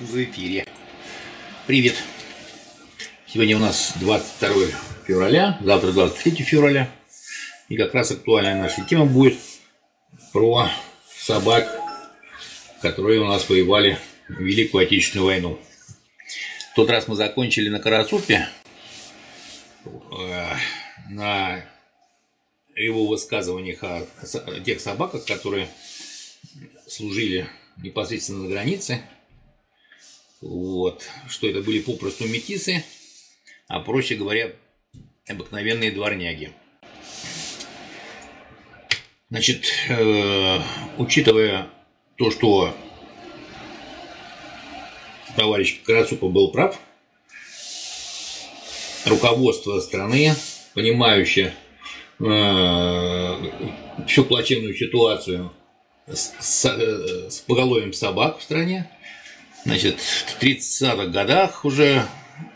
В эфире. Привет. Сегодня у нас 22 февраля, завтра 23 февраля. И как раз актуальная наша тема будет про собак, которые у нас воевали в Великую Отечественную войну. В тот раз мы закончили на Карацупе, на его высказываниях о тех собаках, которые служили непосредственно на границе. Вот, что это были попросту метисы, а проще говоря, обыкновенные дворняги. Значит, учитывая то, что товарищ Карацупа был прав, руководство страны, понимающее всю плачевную ситуацию с поголовьем собак в стране, значит, в 30-х годах, уже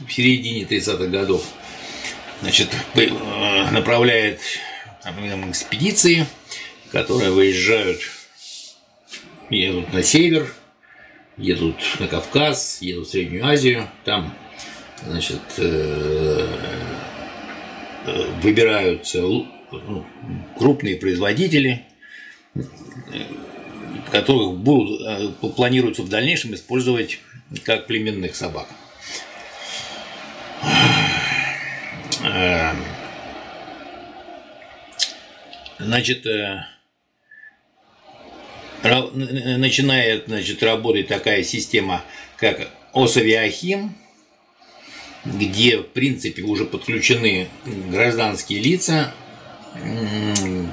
в середине 30-х годов, значит, направляет экспедиции, которые выезжают, едут на север, едут на Кавказ, едут в Среднюю Азию, там, значит, выбираются крупные производители, которых будут, планируется в дальнейшем использовать как племенных собак. Значит, начинает работать такая система, как Осоавиахим, где, в принципе, уже подключены гражданские лица,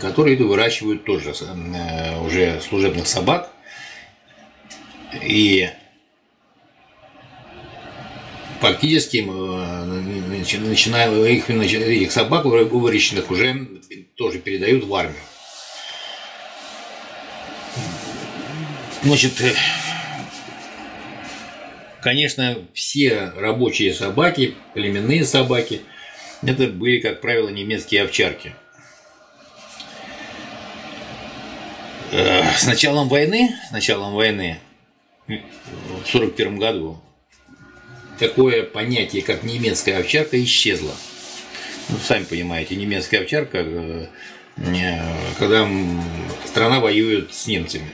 которые выращивают тоже уже служебных собак. И фактически их собак, выращенных, уже тоже передают в армию. Значит, конечно, все рабочие собаки, племенные собаки, это были, как правило, немецкие овчарки. С началом войны, в 1941 году, такое понятие, как немецкая овчарка, исчезло. Ну, сами понимаете, немецкая овчарка, когда страна воюет с немцами.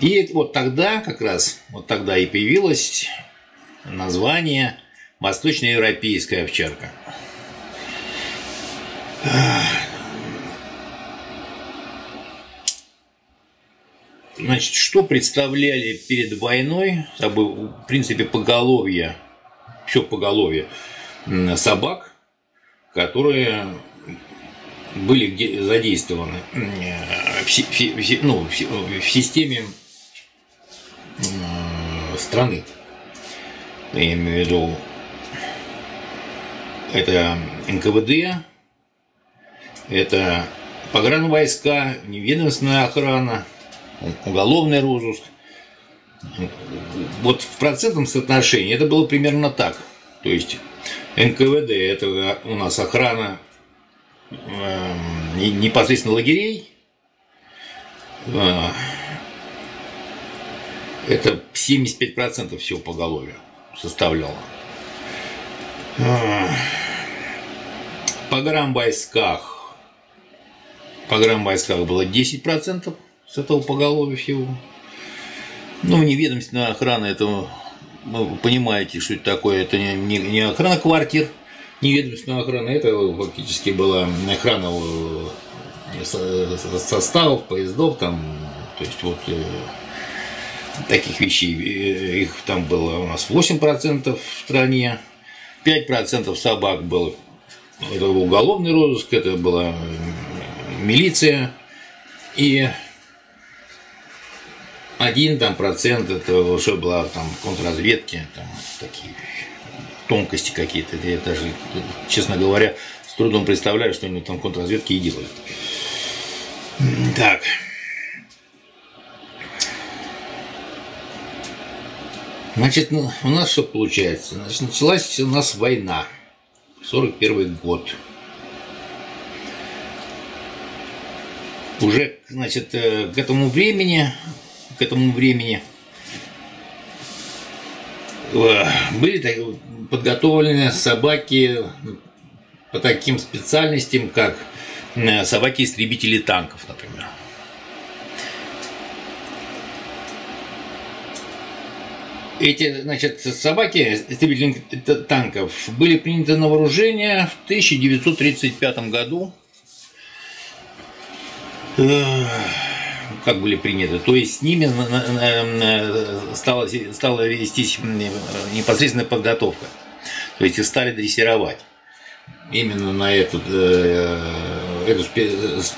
И вот тогда, как раз, вот тогда и появилось название «восточноевропейская овчарка». Значит, что представляли перед войной, в принципе, поголовье, все поголовье собак, которые были задействованы в системе страны. Я имею в виду, это НКВД, это погранвойска, неведомственная охрана, уголовный розыск. Вот в процентном соотношении это было примерно так. То есть НКВД – это у нас охрана непосредственно лагерей, это 75% всего поголовья составляло. Погранвойсках было 10%. С этого поголовья всего. Ну, неведомственная охрана, это, вы понимаете, что это такое, это не охрана квартир, неведомственная охрана, это фактически была охрана составов, поездов, там, то есть вот таких вещей, их там было у нас 8% в стране, 5% собак было, это был уголовный розыск, это была милиция, и 1% это что было там контрразведки, там такие тонкости какие-то. Я даже, честно говоря, с трудом представляю, что они там контрразведки и делают. Так. Значит, у нас что получается? Значит, началась у нас война. 1941 год. Уже, значит, к этому времени были подготовлены собаки по таким специальностям, как собаки-истребители танков, например. Эти, значит, собаки, истребители танков, были приняты на вооружение в 1935 году. Как были приняты? То есть с ними стала вестись непосредственная подготовка. То есть их стали дрессировать именно на эту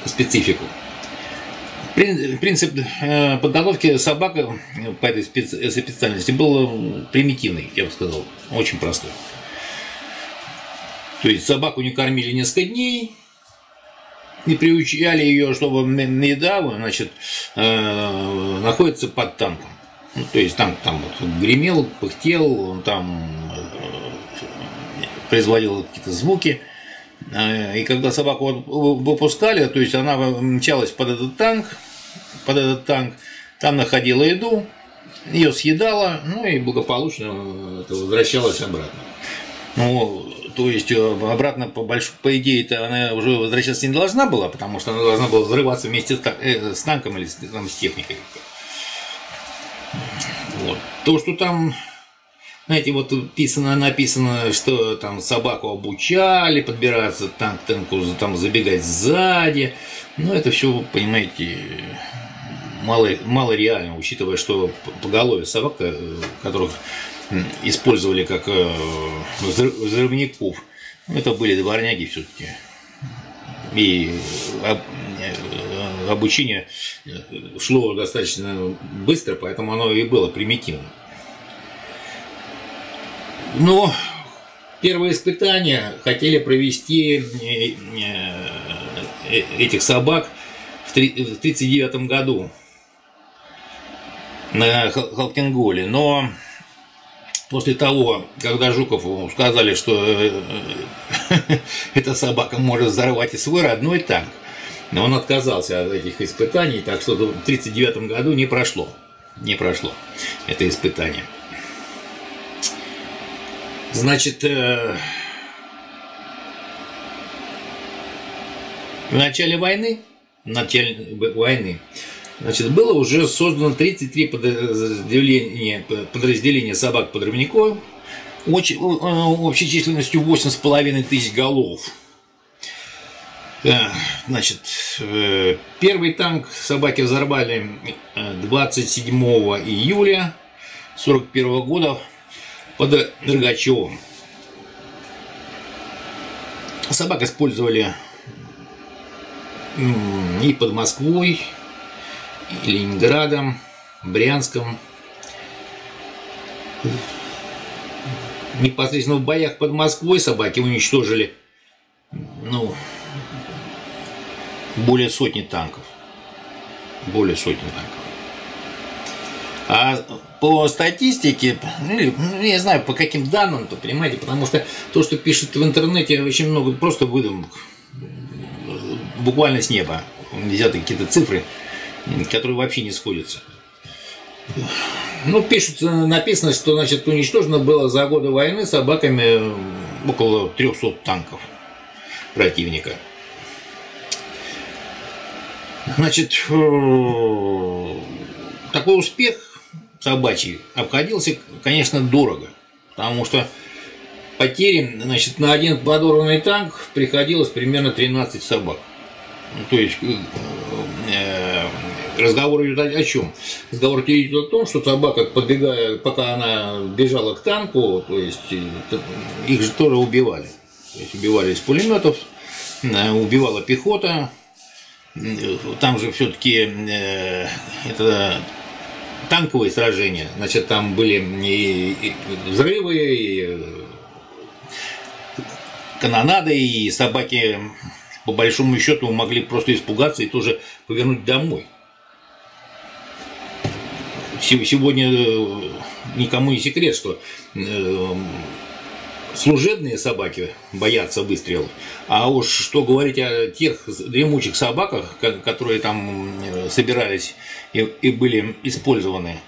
специфику. Принцип подготовки собак по этой специальности был примитивный, я бы сказал, очень простой. То есть собаку не кормили несколько дней, не приучали ее, чтобы еда, значит, находится под танком. Ну, то есть танк там вот гремел, пыхтел, он там производил какие-то звуки. И когда собаку выпускали, то есть она мчалась под этот танк, там находила еду, ее съедала, ну и благополучно возвращалась обратно. Ну, то есть обратно, по идее, -то она уже возвращаться не должна была, потому что она должна была взрываться вместе с танком или с техникой. Вот. То, что там... Знаете, вот написано, что там собаку обучали подбираться, танку там забегать сзади. Но это все, понимаете, мало реально, учитывая, что поголовье собак, которых использовали как взрывников, это были дворняги все-таки. И обучение шло достаточно быстро, поэтому оно и было примитивным. Но первые испытания хотели провести этих собак в 1939 году на Халхин-Голе. Но после того, когда Жукову сказали, что эта собака может взорвать и свой родной танк, он отказался от этих испытаний, так что в 1939 году не прошло это испытание. Значит, в начале войны, значит, было уже создано 33 подразделения собак-подрывников общей численностью 8,5 тысяч голов. Значит, первый танк собаки взорвали 27 июля 1941 года под Рогачевым. Собак использовали и под Москвой, и Ленинградом, Брянском. Непосредственно в боях под Москвой собаки уничтожили, ну, более сотни танков. А по статистике, ну, не знаю, по каким данным, то понимаете, потому что то, что пишут в интернете, очень много просто выдумок, буквально с неба взяты какие-то цифры, которые вообще не сходятся. Ну, написано, что, значит, уничтожено было за годы войны собаками около 300 танков противника. Значит, такой успех собачий обходился, конечно, дорого, потому что потери, значит, на один подорванный танк приходилось примерно 13 собак. Ну, то есть разговор идет о чем? Разговор идет о том, что собака, подбегая, пока она бежала к танку, то есть их же тоже убивали. То есть убивали из пулеметов, убивала пехота. Там же все-таки это танковые сражения, значит, там были и взрывы, и канонады, и собаки, по большому счету, могли просто испугаться и тоже повернуть домой. Сегодня никому не секрет, что служебные собаки боятся выстрелов, а уж что говорить о тех дремучих собаках, которые там собирались и были использованы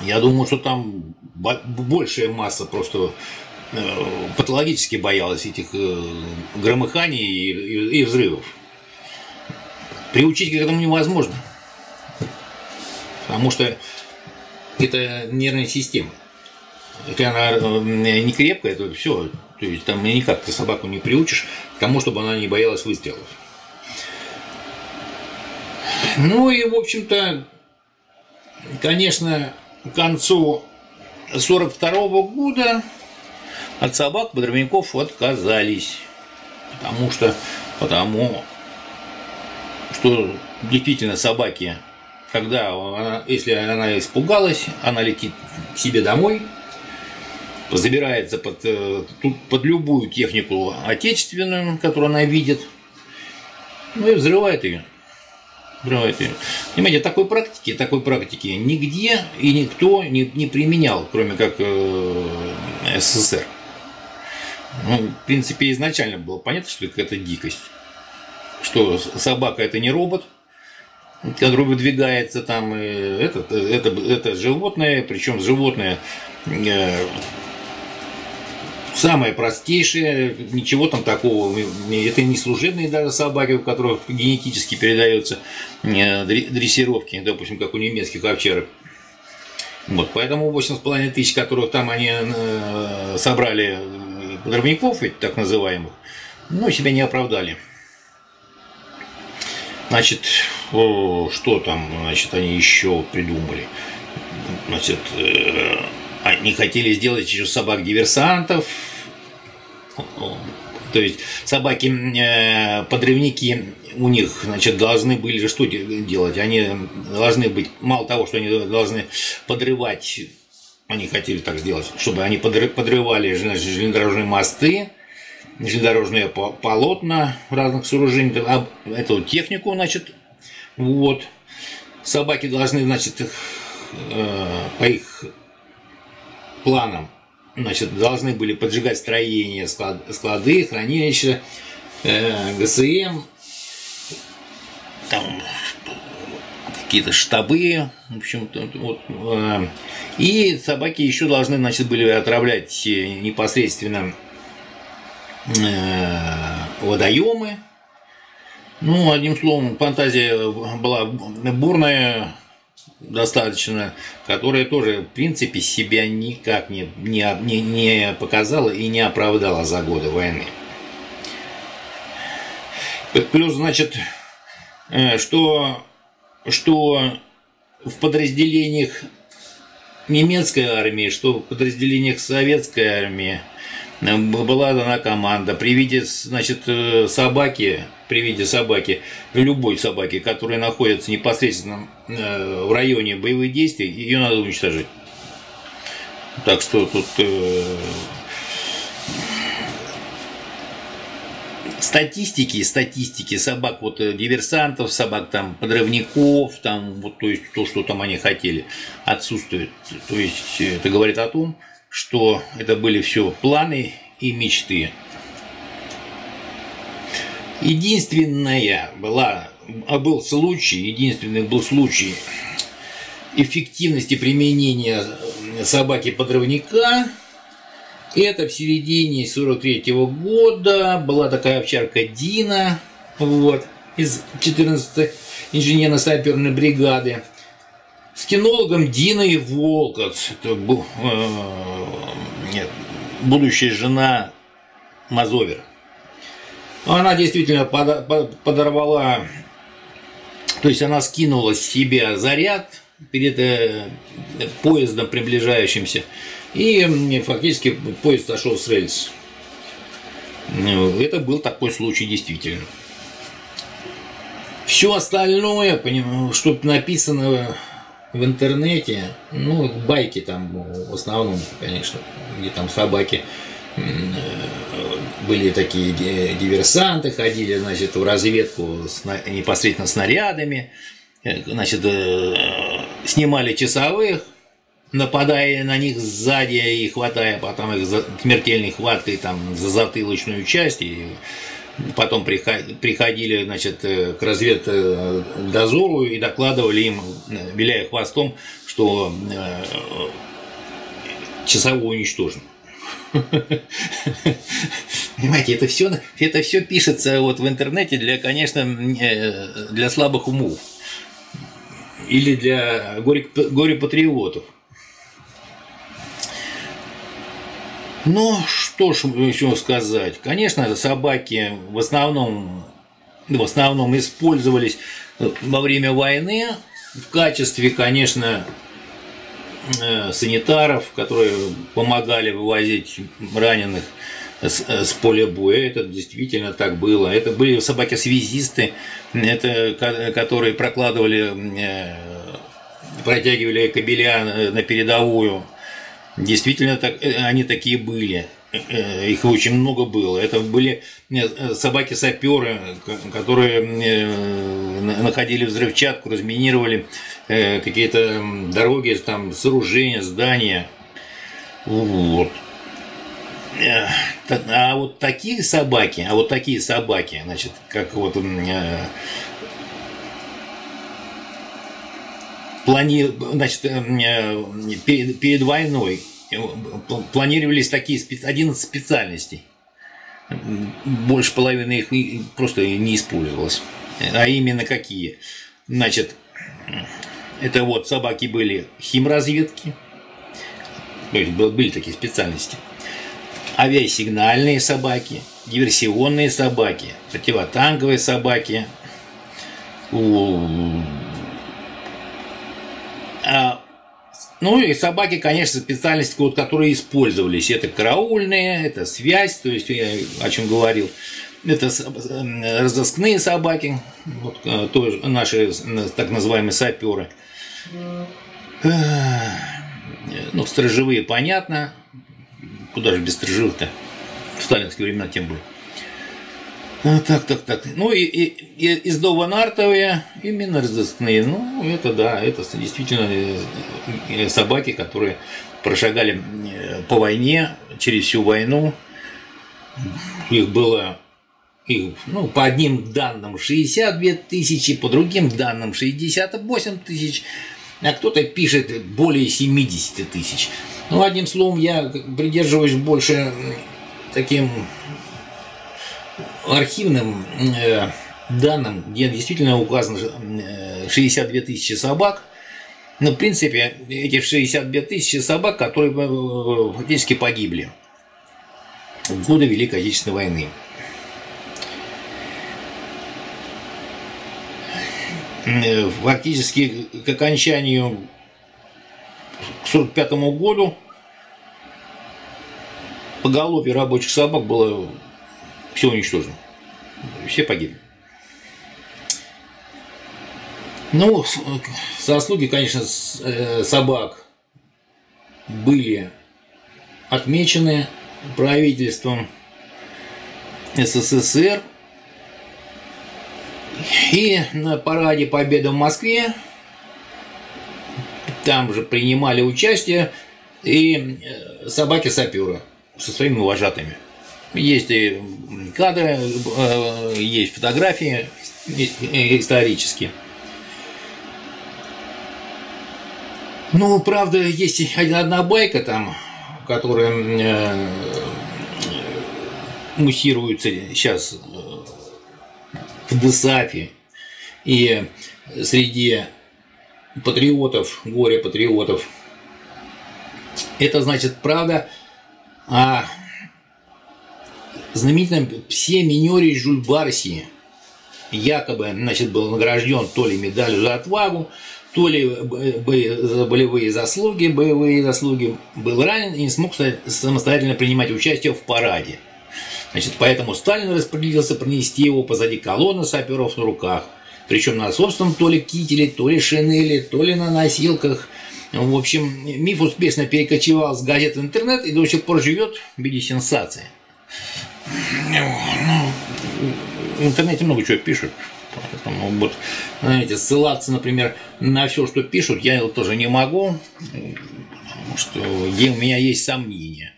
Я думаю, что там большая масса просто патологически боялась этих громыханий и взрывов. Приучить к этому невозможно, потому что это нервная система. Если она не крепкая, то все, то есть там никак ты собаку не приучишь к тому, чтобы она не боялась выстрелов. Ну и, в общем-то, конечно, к концу 1942 года от собак подрывников отказались, потому что действительно собаки, если она испугалась, она летит к себе домой, забирается под любую технику отечественную, которую она видит, ну и взрывает ее. Понимаете, такой практики нигде и никто не применял, кроме как СССР. Ну, в принципе, изначально было понятно, что это дикость, что собака – это не робот, который выдвигается там, это животное, причем животное самое простейшее, ничего там такого, это не служебные даже собаки, у которых генетически передаются дрессировки, допустим, как у немецких овчарок. Вот, поэтому 8,5 тысяч, которых там они собрали подрывников, так называемых, ну, себя не оправдали. Значит, что там, значит, они еще придумали? Значит, они хотели сделать еще собак-диверсантов, то есть собаки-подрывники у них, значит, должны были что делать? Они должны быть, мало того, что они должны подрывать, они хотели так сделать, чтобы они подрывали, значит, железнодорожные мосты, железнодорожные полотна разных сооружений, эту технику, значит, вот. Собаки должны, значит, по их планом, значит, должны были поджигать строения, склады, хранилища, ГСМ, там какие-то штабы, в общем-то, вот. И собаки еще должны, значит, были отравлять непосредственно водоемы. Ну, одним словом, фантазия была бурная достаточно, которая тоже, в принципе, себя никак не показала и не оправдала за годы войны. Плюс, значит, что в подразделениях немецкой армии, что в подразделениях советской армии была дана команда при виде, значит, собаки, любой собаки, которая находится непосредственно в районе боевых действий, ее надо уничтожить. Так что тут статистики собак, вот, диверсантов, собак там подрывников, там, вот, то есть то, что там они хотели, отсутствует. То есть это говорит о том, что это были все планы и мечты. Единственный был случай эффективности применения собаки-подрывника. Это в середине 43-го года была такая овчарка Дина, вот, из 14-й инженерно-саперной бригады, с кинологом Диной Волкоц, это будущая жена Мазовера. Она действительно подорвала, то есть она скинула с себя заряд перед поездом приближающимся, и фактически поезд сошел с рельс. Это был такой случай действительно. Все остальное, что написано в интернете, ну, байки там в основном, конечно, где там собаки были такие диверсанты, ходили, значит, в разведку непосредственно снарядами, значит, снимали часовых, нападая на них сзади и хватая потом их смертельной хваткой там за затылочную часть, и Потом приходили, значит, к разведдозору и докладывали им, виляя хвостом, что часовой уничтожен. Понимаете, это все пишется вот в интернете для, конечно, для слабых умов или для горе-патриотов. Ну, что ж еще сказать. Конечно, собаки в основном использовались во время войны в качестве, конечно, санитаров, которые помогали вывозить раненых с поля боя. Это действительно так было. Это были собаки-связисты, которые протягивали кабеля на передовую. Действительно, они такие были, их очень много было. Это были собаки-саперы, которые находили взрывчатку, разминировали какие-то дороги, там, сооружения, здания. Вот. А вот такие собаки, значит, как вот перед войной планировались такие 11 специальностей. Больше половины их просто не использовалось. А именно какие? Значит, это вот собаки были химразведки, то есть были такие специальности. Авиасигнальные собаки, диверсионные собаки, противотанковые собаки. Ну и собаки, конечно, специальности, которые использовались. Это караульные, это связь, то есть я о чем говорил. Это разыскные собаки, вот, наши так называемые саперы. Ну, сторожевые, понятно. Куда же без сторожевых-то? В сталинские времена тем более. Так. Ну и издово-нартовые, именно разыскные. Ну, это да, это действительно собаки, которые прошагали по войне, через всю войну. Их было, ну, по одним данным 62 тысячи, по другим данным 68 тысяч, а кто-то пишет более 70 тысяч. Ну, одним словом, я придерживаюсь больше таким архивным данным, где действительно указано 62 тысячи собак. Но, в принципе, эти 62 тысячи собак, которые фактически погибли в годы Великой Отечественной войны. Фактически к окончанию, к 1945 году, поголовье рабочих собак было все уничтожено. Все погибли. Ну, заслуги, конечно, собак были отмечены правительством СССР. И на параде Победы в Москве там же принимали участие и собаки-саперы со своими вожатыми. Есть и кадры, есть фотографии исторические. Ну, правда, есть одна байка там, которая муссируется сейчас в ДСАФе и среди патриотов, горе-патриотов. Это, значит, правда о знаменитом псе-минере Жульбарси. Якобы, значит, был награжден то ли медалью за отвагу, то ли за боевые заслуги, был ранен и не смог самостоятельно принимать участие в параде. Значит, поэтому Сталин распорядился принести его позади колонны саперов на руках, причем на собственном то ли кителе, то ли шинели, то ли на носилках. В общем, миф успешно перекочевал с газет в интернет и до сих пор живет в виде сенсации. В интернете много чего пишут. Поэтому вот, знаете, ссылаться, например, на все, что пишут, я тоже не могу, потому что у меня есть сомнения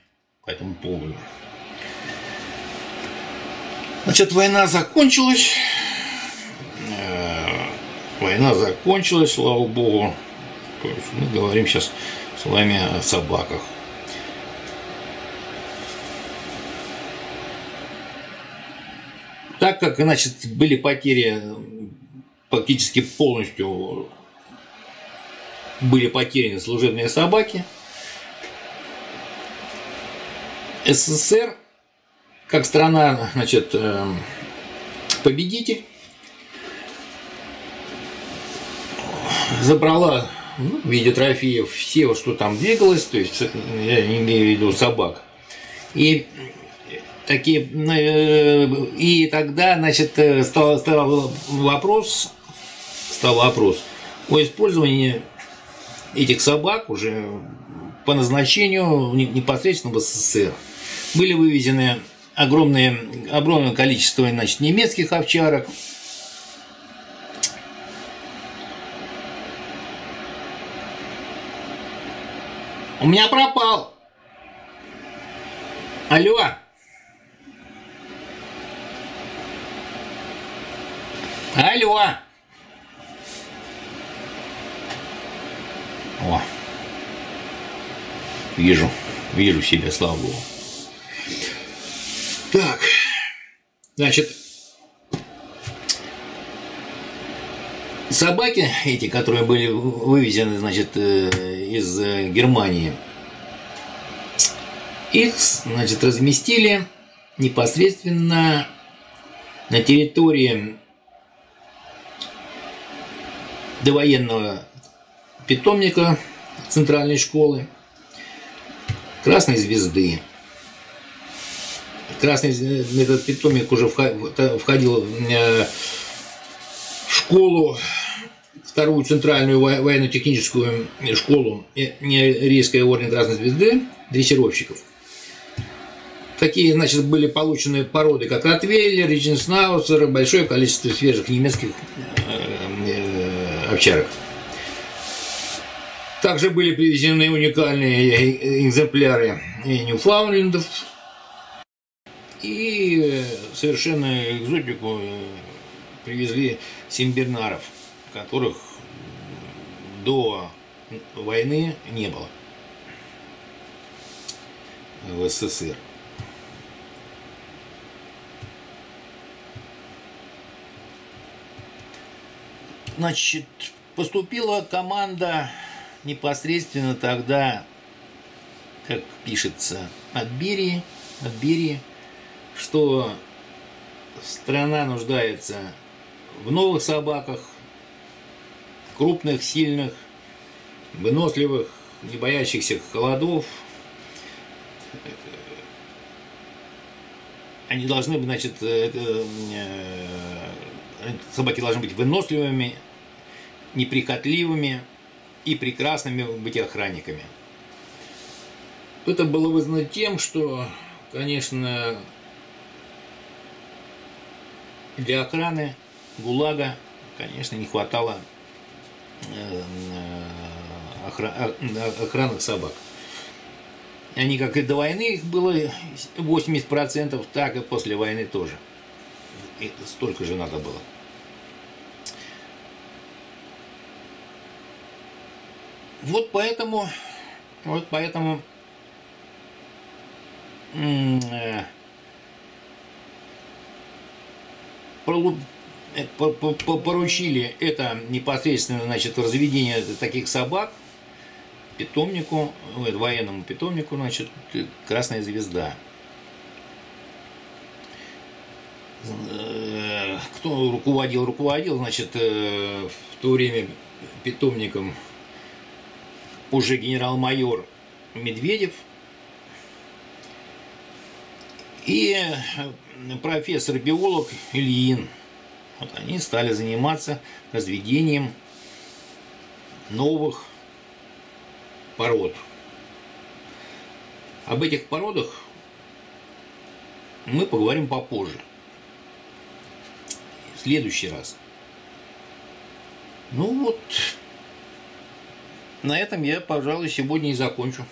по этому поводу. Значит, война закончилась. Война закончилась, слава богу. Мы говорим сейчас с вами о собаках. Так как, значит, были потери практически полностью, были потеряны служебные собаки, СССР, как страна, значит, победитель, забрала, ну, в виде трофеев все, что там двигалось, то есть, я имею в виду собак. И тогда, значит, стал вопрос о использовании этих собак уже по назначению непосредственно в СССР. Были вывезены огромное количество, значит, немецких овчарок, у меня пропал, алло. Алло! О! Вижу, вижу себя, слава богу. Так, значит, собаки эти, которые были вывезены, значит, из Германии, их, значит, разместили непосредственно на территории довоенного питомника центральной школы Красной Звезды. Этот питомник уже входил в школу, вторую центральную военно-техническую школу Рейской орден Красной Звезды дрессировщиков. Такие, значит, были получены породы, как Ротвейлер, Риченснаусер, большое количество свежих немецких овчарок. Также были привезены уникальные экземпляры ньюфаундлендов и совершенно экзотику привезли сенбернаров, которых до войны не было в СССР. Значит, поступила команда непосредственно тогда, как пишется, от Берии, что страна нуждается в новых собаках, крупных, сильных, выносливых, не боящихся холодов. Они должны, значит, собаки должны быть выносливыми, неприхотливыми и прекрасными быть охранниками. Это было вызвано тем, что, конечно, для охраны ГУЛАГа, конечно, не хватало охранных собак. Они, как и до войны, их было 80%, так и после войны тоже. И столько же надо было. Вот поэтому поручили это непосредственно, значит, разведение таких собак питомнику, военному питомнику, значит, Красная Звезда. Кто руководил, значит, в то время питомником уже генерал-майор Медведев и профессор-биолог Ильин. Вот они стали заниматься разведением новых пород. Об этих породах мы поговорим попозже, в следующий раз. Ну вот, на этом я, пожалуй, сегодня и закончу.